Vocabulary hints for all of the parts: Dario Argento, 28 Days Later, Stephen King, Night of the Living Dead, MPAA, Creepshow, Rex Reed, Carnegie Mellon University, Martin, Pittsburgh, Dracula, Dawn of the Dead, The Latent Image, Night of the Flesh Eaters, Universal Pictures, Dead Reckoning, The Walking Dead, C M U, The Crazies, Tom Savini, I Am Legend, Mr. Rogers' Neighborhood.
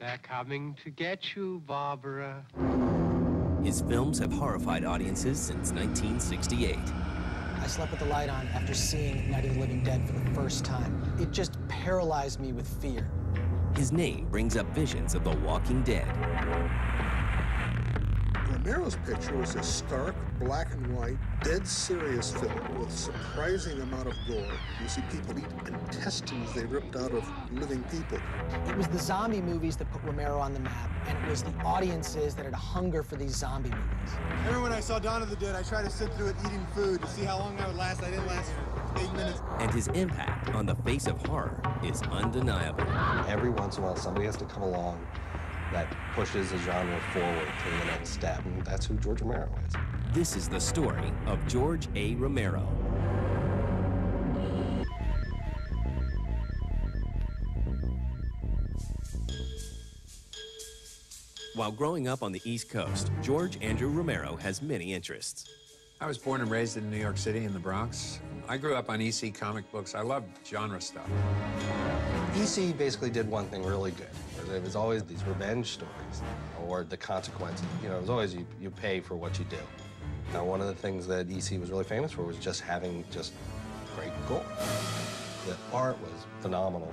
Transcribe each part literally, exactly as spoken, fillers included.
They're coming to get you, Barbara. His films have horrified audiences since nineteen sixty-eight. I slept with the light on after seeing Night of the Living Dead for the first time. It just paralyzed me with fear. His name brings up visions of The Walking Dead. Romero's picture was a stark, black and white, dead serious film with a surprising amount of gore. You see people eat intestines they ripped out of living people. It was the zombie movies that put Romero on the map, and it was the audiences that had a hunger for these zombie movies. I remember when I saw Dawn of the Dead, I tried to sit through it eating food to see how long I would last. I didn't last for eight minutes. And his impact on the face of horror is undeniable. Every once in a while, somebody has to come along that pushes the genre forward to the next step, and that's who George Romero is. This is the story of George A. Romero. While growing up on the East Coast, George Andrew Romero has many interests. I was born and raised in New York City in the Bronx. I grew up on E C comic books. I loved genre stuff. E C basically did one thing really good. It was always these revenge stories or the consequences. You know, it was always you, you pay for what you do. Now, one of the things that E C was really famous for was just having just great gore. The art was phenomenal.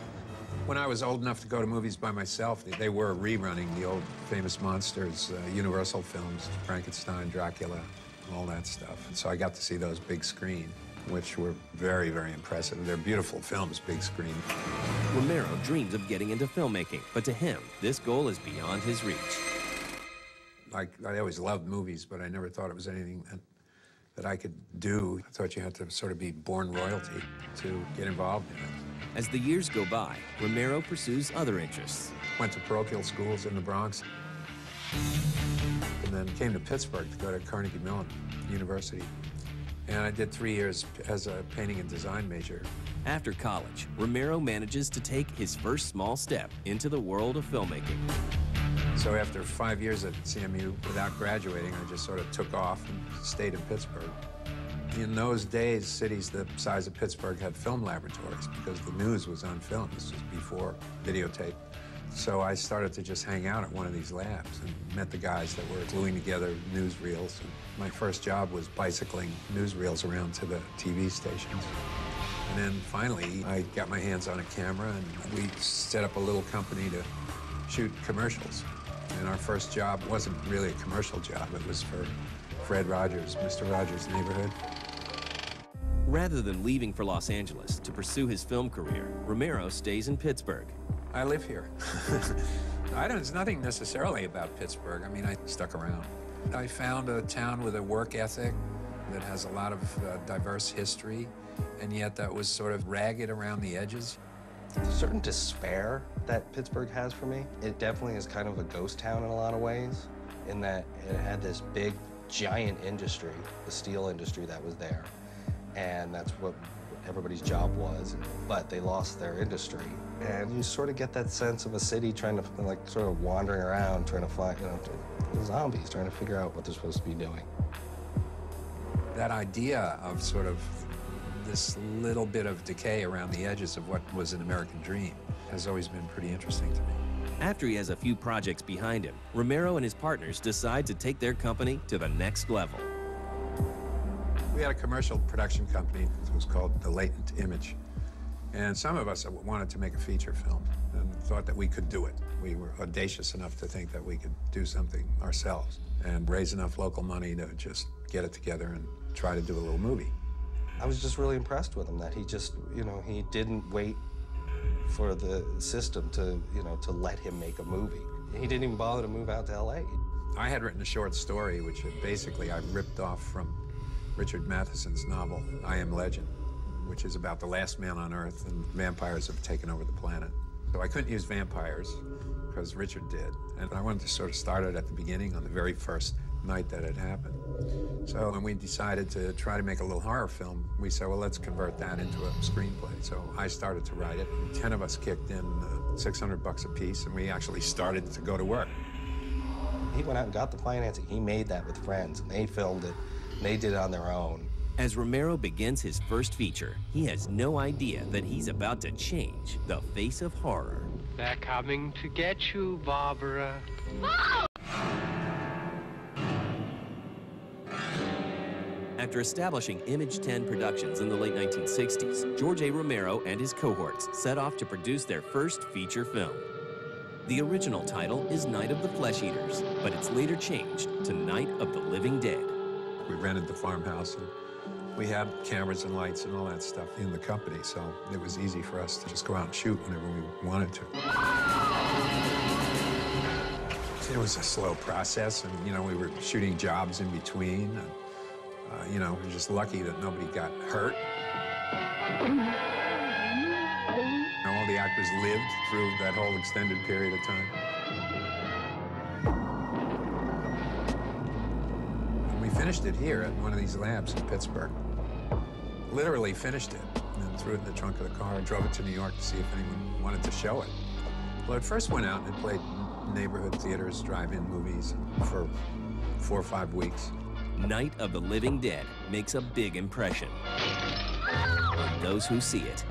When I was old enough to go to movies by myself, they were rerunning the old famous monsters, uh, Universal films, Frankenstein, Dracula, all that stuff. And so I got to see those big screen, which were very, very impressive. They're beautiful films, big screen. Romero dreams of getting into filmmaking, but to him, this goal is beyond his reach. Like, I always loved movies, but I never thought it was anything that, that I could do. I thought you had to sort of be born royalty to get involved in it. As the years go by, Romero pursues other interests. Went to parochial schools in the Bronx, and then came to Pittsburgh to go to Carnegie Mellon University. And I did three years as a painting and design major. After college, Romero manages to take his first small step into the world of filmmaking. So after five years at C M U, without graduating, I just sort of took off and stayed in Pittsburgh. In those days, cities the size of Pittsburgh had film laboratories because the news was on film. This was before videotape. So I started to just hang out at one of these labs and met the guys that were gluing together newsreels. And my first job was bicycling newsreels around to the T V stations. And then finally, I got my hands on a camera and we set up a little company to shoot commercials. And our first job wasn't really a commercial job. It was for Fred Rogers, Mister Rogers' Neighborhood. Rather than leaving for Los Angeles to pursue his film career, Romero stays in Pittsburgh. I live here. I don't, it's nothing necessarily about Pittsburgh. I mean, I stuck around. I found a town with a work ethic that has a lot of uh, diverse history, and yet that was sort of ragged around the edges. There's a certain despair that Pittsburgh has for me. It definitely is kind of a ghost town in a lot of ways, in that it had this big, giant industry, the steel industry that was there, and that's what everybody's job was, but they lost their industry. And you sort of get that sense of a city trying to, like, sort of wandering around, trying to find, you know, zombies, trying to figure out what they're supposed to be doing. That idea of sort of this little bit of decay around the edges of what was an American dream has always been pretty interesting to me. After he has a few projects behind him, Romero and his partners decide to take their company to the next level. We had a commercial production company that was called The Latent Image. And some of us wanted to make a feature film and thought that we could do it. We were audacious enough to think that we could do something ourselves and raise enough local money to just get it together and try to do a little movie. I was just really impressed with him that he just, you know, he didn't wait for the system to, you know, to let him make a movie. He didn't even bother to move out to L A. I had written a short story, which basically I ripped off from Richard Matheson's novel, I Am Legend, which is about the last man on Earth, and vampires have taken over the planet. So I couldn't use vampires, because Richard did. And I wanted to sort of start it at the beginning on the very first night that it happened. So when we decided to try to make a little horror film, we said, well, let's convert that into a screenplay. So I started to write it. Ten of us kicked in uh, six hundred bucks a piece, and we actually started to go to work. He went out and got the financing. He made that with friends, and they filmed it. They did it on their own. As Romero begins his first feature, he has no idea that he's about to change the face of horror. They're coming to get you, Barbara. Oh! After establishing Image ten Productions in the late nineteen sixties, George A. Romero and his cohorts set off to produce their first feature film. The original title is Night of the Flesh Eaters, but it's later changed to Night of the Living Dead. We rented the farmhouse, and we had cameras and lights and all that stuff in the company, so it was easy for us to just go out and shoot whenever we wanted to. It was a slow process, and, you know, we were shooting jobs in between. And, Uh, you know, we're just lucky that nobody got hurt. And all the actors lived through that whole extended period of time. And we finished it here at one of these labs in Pittsburgh. Literally finished it, and then threw it in the trunk of the car and drove it to New York to see if anyone wanted to show it. Well, it first went out and it played neighborhood theaters, drive-in movies for four or five weeks. Night of the Living Dead makes a big impression on those who see it.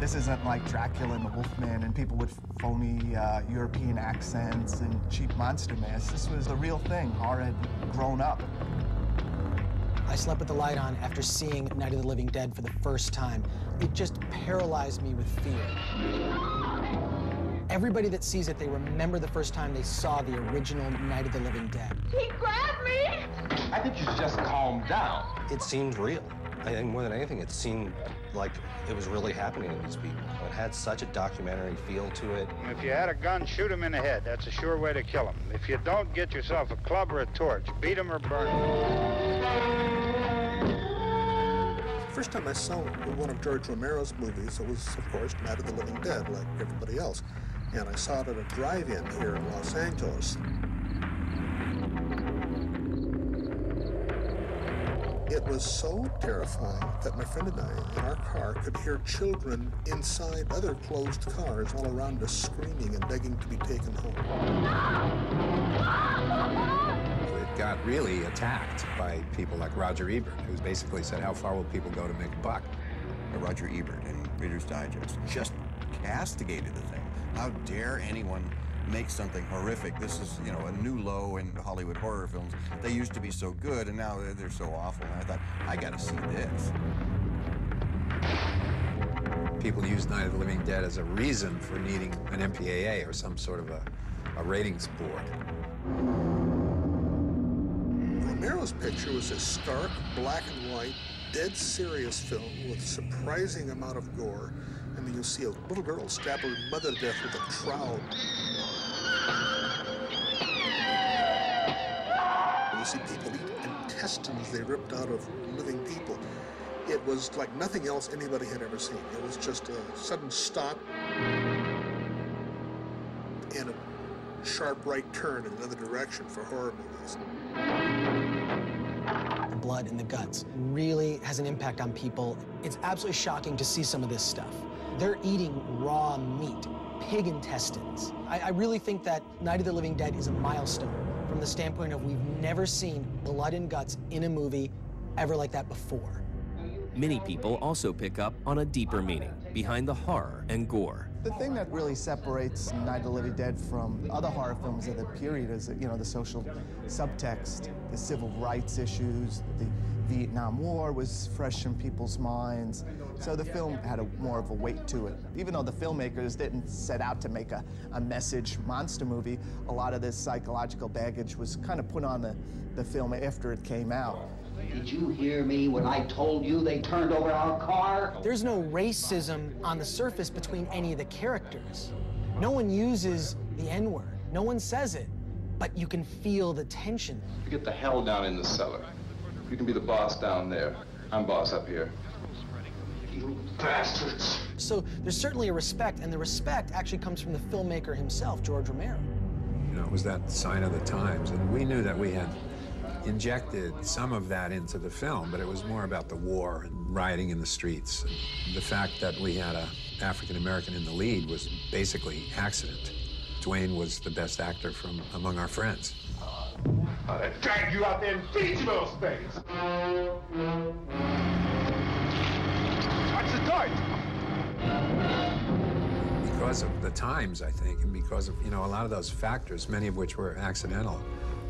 This isn't like Dracula and the Wolfman and people with phony uh, European accents and cheap monster masks. This was the real thing. Horror had grown up. I slept with the light on after seeing Night of the Living Dead for the first time. It just paralyzed me with fear. Everybody that sees it, they remember the first time they saw the original Night of the Living Dead. He grabbed me! I think you should just calm down. It seemed real. I think more than anything, it seemed like it was really happening to these people. It had such a documentary feel to it. If you had a gun, shoot him in the head. That's a sure way to kill him. If you don't, get yourself a club or a torch. Beat him or burn him. First time I saw one of George Romero's movies, it was, of course, Night of the Living Dead, like everybody else. And I saw it at a drive-in here in Los Angeles. It was so terrifying that my friend and I, in our car, could hear children inside other closed cars all around us screaming and begging to be taken home. It got really attacked by people like Roger Ebert, who basically said, how far will people go to make a buck? Roger Ebert in Reader's Digest just castigated the thing. How dare anyone make something horrific? This is, you know, a new low in Hollywood horror films. They used to be so good, and now they're, they're so awful. And I thought, I gotta see this. People use Night of the Living Dead as a reason for needing an M P A A or some sort of a, a ratings board. Romero's picture was a stark, black and white, dead serious film with a surprising amount of gore. I mean, you'll see a little girl stab her mother to death with a trowel. You see people eat intestines they ripped out of living people. It was like nothing else anybody had ever seen. It was just a sudden stop and a sharp right turn in another direction for horror movies. The blood in the guts really has an impact on people. It's absolutely shocking to see some of this stuff. They're eating raw meat, pig intestines. I, I really think that Night of the Living Dead is a milestone from the standpoint of we've never seen blood and guts in a movie ever like that before. Many people also pick up on a deeper meaning behind the horror and gore. The thing that really separates Night of the Living Dead from other horror films of the period is, you know, the social subtext, the civil rights issues, the Vietnam War was fresh in people's minds. So the film had a, more of a weight to it. Even though the filmmakers didn't set out to make a, a message monster movie, a lot of this psychological baggage was kind of put on the, the film after it came out. Did you hear me when I told you they turned over our car? There's no racism on the surface between any of the characters. No one uses the N-word. No one says it, but you can feel the tension. You get the hell down in the cellar. You can be the boss down there. I'm boss up here. You bastards. So there's certainly a respect, and the respect actually comes from the filmmaker himself, George Romero. You know, it was that sign of the times, and we knew that we had injected some of that into the film, but it was more about the war and rioting in the streets. And the fact that we had an African-American in the lead was basically accident. Dwayne was the best actor from among our friends. Uh, they dragged you out there and feed you those things! Watch the door! because of the times, I think, and because of, you know, a lot of those factors, many of which were accidental,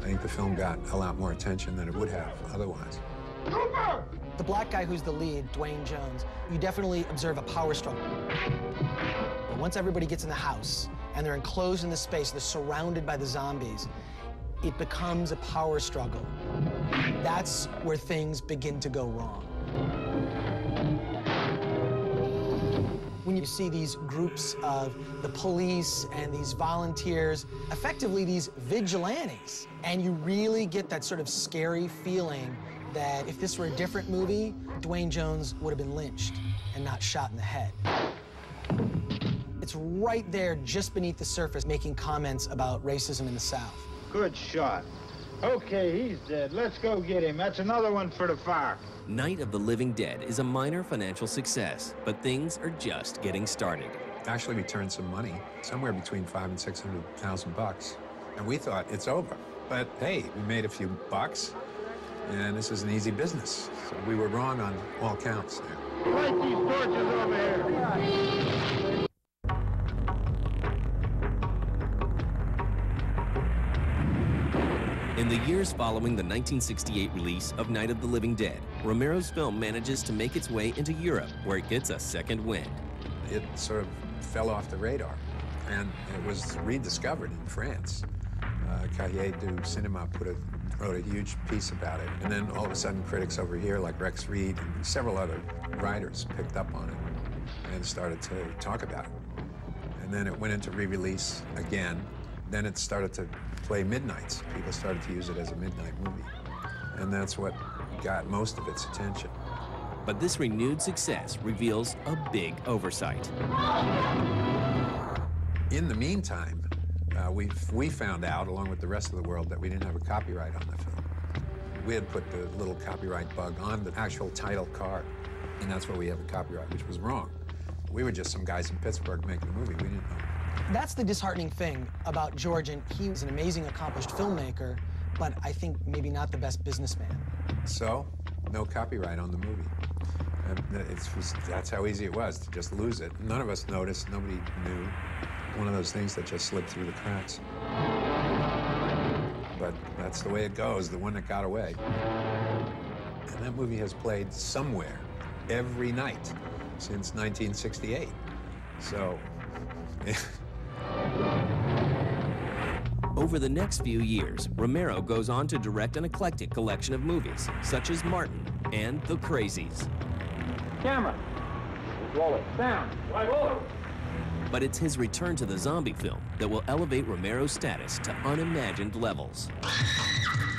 I think the film got a lot more attention than it would have otherwise. Cooper! The black guy who's the lead, Dwayne Jones, you definitely observe a power struggle. But once everybody gets in the house and they're enclosed in the space, they're surrounded by the zombies, it becomes a power struggle. That's where things begin to go wrong. When you see these groups of the police and these volunteers, effectively these vigilantes, and you really get that sort of scary feeling that if this were a different movie, Dwayne Jones would have been lynched and not shot in the head. It's right there, just beneath the surface, making comments about racism in the South. Good shot. Okay, he's dead. Let's go get him. That's another one for the fire. Night of the Living Dead is a minor financial success, but things are just getting started. Actually, we turned some money, somewhere between five and six hundred thousand bucks, and we thought it's over. But hey, we made a few bucks, and this is an easy business. So we were wrong on all counts there. Light these torches over here. In the years following the nineteen sixty-eight release of Night of the Living Dead, Romero's film manages to make its way into Europe, where it gets a second wind. It sort of fell off the radar, and it was rediscovered in France. Uh, Cahiers du Cinéma put a, wrote a huge piece about it, and then all of a sudden critics over here like Rex Reed and several other writers picked up on it and started to talk about it. And then it went into re-release again. Then it started to play midnights. People started to use it as a midnight movie. And that's what got most of its attention. But this renewed success reveals a big oversight. In the meantime, uh, we we found out, along with the rest of the world, that we didn't have a copyright on the film. We had put the little copyright bug on the actual title card, and that's where we have a copyright, which was wrong. We were just some guys in Pittsburgh making a movie. We didn't know. That's the disheartening thing about George, and he was an amazing, accomplished filmmaker, but I think maybe not the best businessman. So, no copyright on the movie. It's just, that's how easy it was to just lose it. None of us noticed, nobody knew. One of those things that just slipped through the cracks. But that's the way it goes, the one that got away. And that movie has played somewhere every night since nineteen sixty-eight. So. Over the next few years, Romero goes on to direct an eclectic collection of movies, such as Martin and The Crazies. Camera. Roll it. Sound. Right over. But it's his return to the zombie film that will elevate Romero's status to unimagined levels.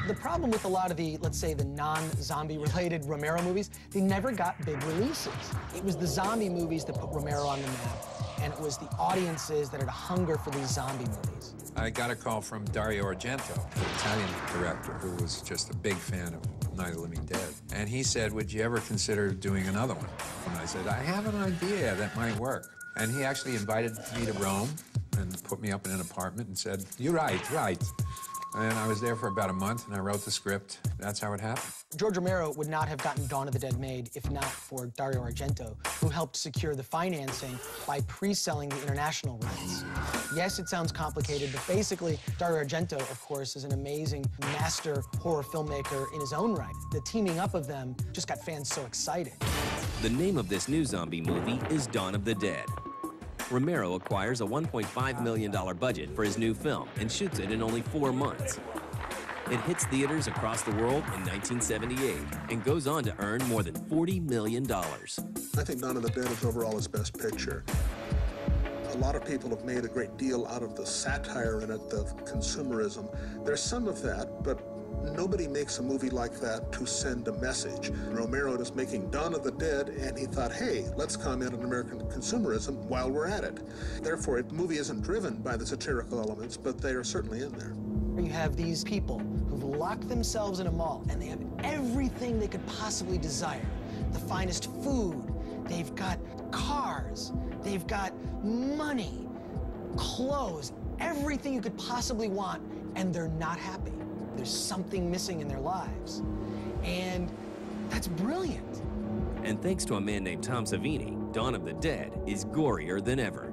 The problem with a lot of the, let's say, the non-zombie related Romero movies, they never got big releases. It was the zombie movies that put Romero on the map, and it was the audiences that had a hunger for these zombie movies. I got a call from Dario Argento, the Italian director, who was just a big fan of Night of the Living Dead. And he said, would you ever consider doing another one? And I said, I have an idea that might work. And he actually invited me to Rome and put me up in an apartment and said, you write, write. And I was there for about a month, and I wrote the script. That's how it happened. George Romero would not have gotten Dawn of the Dead made if not for Dario Argento, who helped secure the financing by pre-selling the international rights. Yes, it sounds complicated, but basically, Dario Argento, of course, is an amazing master horror filmmaker in his own right. The teaming up of them just got fans so excited. The name of this new zombie movie is Dawn of the Dead. Romero acquires a one point five million dollar budget for his new film and shoots it in only four months. It hits theaters across the world in nineteen seventy-eight and goes on to earn more than forty million dollars. I think Dawn of the Dead is overall his best picture. A lot of people have made a great deal out of the satire in it, the consumerism. There's some of that, but nobody makes a movie like that to send a message. Romero is making Dawn of the Dead, and he thought, hey, let's comment on American consumerism while we're at it. Therefore, the movie isn't driven by the satirical elements, but they are certainly in there. You have these people who've locked themselves in a mall, and they have everything they could possibly desire. The finest food, they've got cars, they've got money, clothes, everything you could possibly want, and they're not happy. There's something missing in their lives. And that's brilliant. And thanks to a man named Tom Savini, Dawn of the Dead is gorier than ever.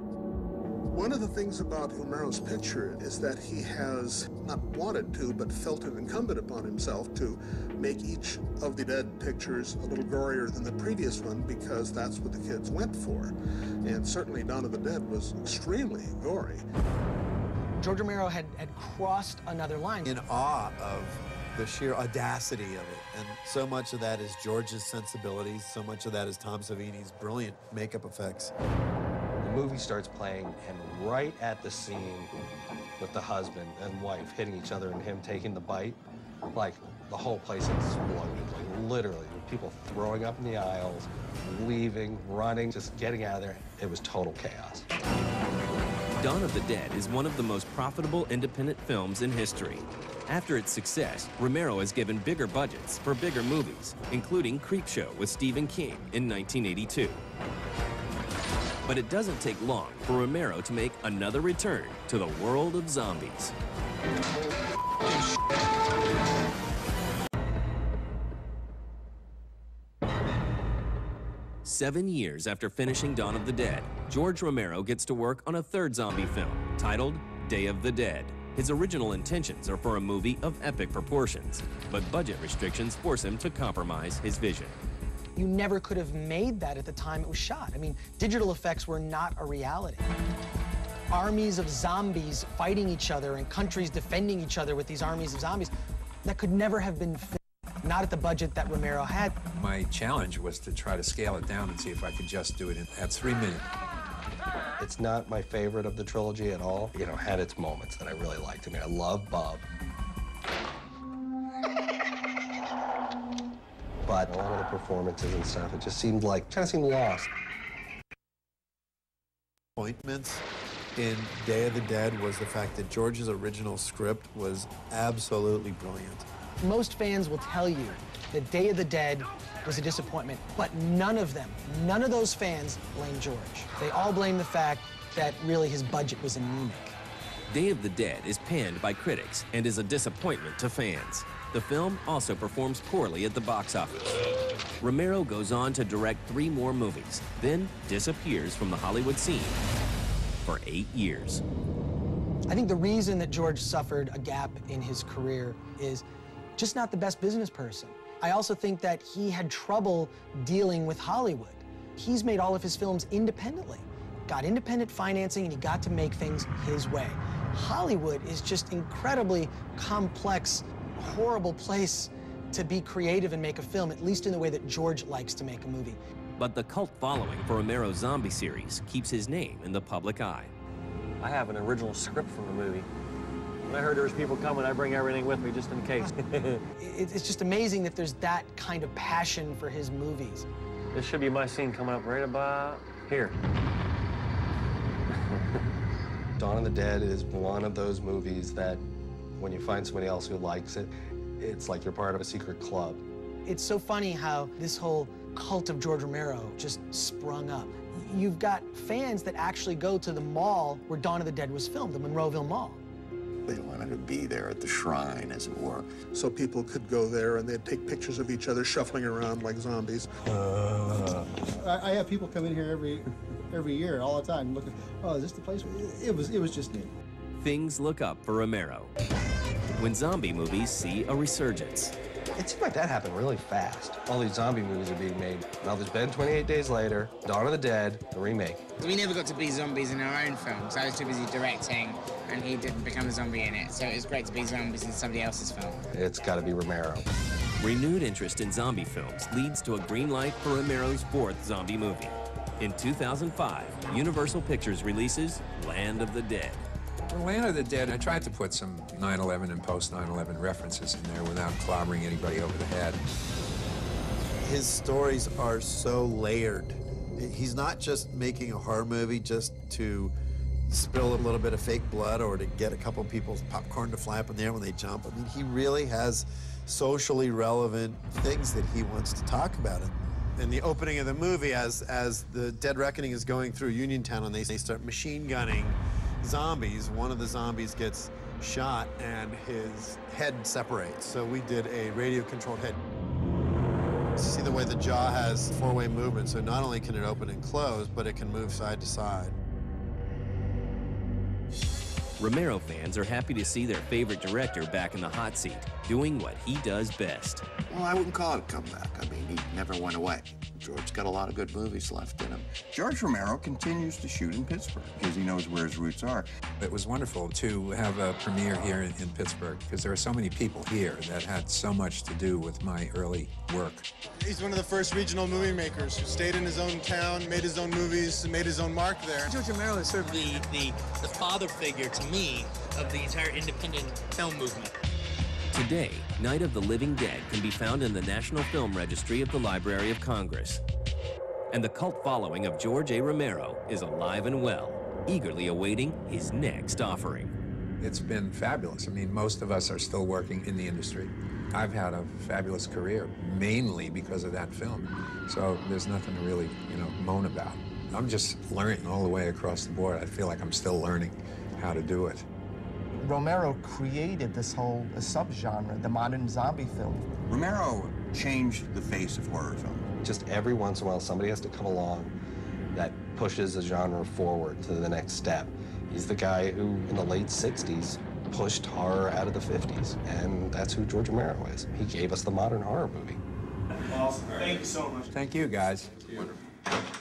One of the things about Romero's picture is that he has not wanted to, but felt it incumbent upon himself to make each of the Dead pictures a little gorier than the previous one, because that's what the kids went for. And certainly Dawn of the Dead was extremely gory. George Romero had, had crossed another line. In awe of the sheer audacity of it. And so much of that is George's sensibilities, so much of that is Tom Savini's brilliant makeup effects. The movie starts playing, and right at the scene with the husband and wife hitting each other and him taking the bite, like, the whole place exploded, like, literally. People throwing up in the aisles, leaving, running, just getting out of there. It was total chaos. Dawn of the Dead is one of the most profitable independent films in history. After its success, Romero has given bigger budgets for bigger movies, including Creepshow with Stephen King in nineteen eighty-two. But it doesn't take long for Romero to make another return to the world of zombies. Seven years after finishing Dawn of the Dead, George Romero gets to work on a third zombie film titled Day of the Dead. His original intentions are for a movie of epic proportions, but budget restrictions force him to compromise his vision. You never could have made that at the time it was shot. I mean, digital effects were not a reality. Armies of zombies fighting each other and countries defending each other with these armies of zombies, that could never have been filmed, not at the budget that Romero had. My challenge was to try to scale it down and see if I could just do it in, at three minutes. It's not my favorite of the trilogy at all. You know, had its moments that I really liked. I mean, I love Bob. But a lot of the performances and stuff, it just seemed like, kind of seemed lost. Appointments in Day of the Dead was the fact that George's original script was absolutely brilliant. Most fans will tell you that Day of the Dead was a disappointment, but none of them, none of those fans blame George. They all blame the fact that really his budget was anemic. Day of the Dead is panned by critics and is a disappointment to fans. The film also performs poorly at the box office. Romero goes on to direct three more movies, then disappears from the Hollywood scene for eight years. I think the reason that George suffered a gap in his career is just not the best business person. I also think that he had trouble dealing with Hollywood. He's made all of his films independently, got independent financing, and he got to make things his way. Hollywood is just incredibly complex, horrible place to be creative and make a film, at least in the way that George likes to make a movie. But the cult following for Romero's zombie series keeps his name in the public eye. I have an original script from the movie. When I heard there was people coming, I bring everything with me just in case. It's just amazing that there's that kind of passion for his movies. This should be my scene coming up right about here. Dawn of the Dead is one of those movies that when you find somebody else who likes it, it's like you're part of a secret club. It's so funny how this whole cult of George Romero just sprung up. You've got fans that actually go to the mall where Dawn of the Dead was filmed, the Monroeville Mall. They wanted to be there at the shrine, as it were. So people could go there and they'd take pictures of each other shuffling around like zombies. Uh. I, I have people come in here every every year, all the time, looking, oh, is this the place? It was, it was just new. Things look up for Romero when zombie movies see a resurgence. It seemed like that happened really fast. All these zombie movies are being made. Now there's been twenty-eight days later, Dawn of the Dead, the remake. We never got to be zombies in our own films. I was too busy directing, and he didn't become a zombie in it. So it was great to be zombies in somebody else's film. It's got to be Romero. Renewed interest in zombie films leads to a green light for Romero's fourth zombie movie. In two thousand five, Universal Pictures releases Land of the Dead. In Land of the Dead, I tried to put some nine eleven and post nine eleven references in there without clobbering anybody over the head. His stories are so layered. He's not just making a horror movie just to spill a little bit of fake blood or to get a couple people's popcorn to fly up in the air when they jump. I mean, he really has socially relevant things that he wants to talk about. In the opening of the movie, as, as the Dead Reckoning is going through Uniontown and they, they start machine gunning zombies, one of the zombies gets shot and his head separates. So we did a radio-controlled head. See the way the jaw has four-way movement, so not only can it open and close, but it can move side to side. Romero fans are happy to see their favorite director back in the hot seat, doing what he does best. Well, I wouldn't call it a comeback. I mean, he never went away. George's got a lot of good movies left in him. George Romero continues to shoot in Pittsburgh because he knows where his roots are. It was wonderful to have a premiere here in, in Pittsburgh because there are so many people here that had so much to do with my early work. He's one of the first regional movie makers who stayed in his own town, made his own movies, and made his own mark there. George Romero is sort of the, the, the father figure to me of the entire independent film movement. Today, Night of the Living Dead can be found in the National Film Registry of the Library of Congress. And the cult following of George A. Romero is alive and well, eagerly awaiting his next offering. It's been fabulous. I mean, most of us are still working in the industry. I've had a fabulous career, mainly because of that film. So there's nothing to really, you know, moan about. I'm just learning all the way across the board. I feel like I'm still learning how to do it. Romero created this whole uh, subgenre, the modern zombie film. Romero changed the face of horror film. Just every once in a while, somebody has to come along that pushes a genre forward to the next step. He's the guy who, in the late sixties, pushed horror out of the fifties, and that's who George Romero is. He gave us the modern horror movie. Awesome. Thank you so much. Thank you, guys. Thank you. Wonderful.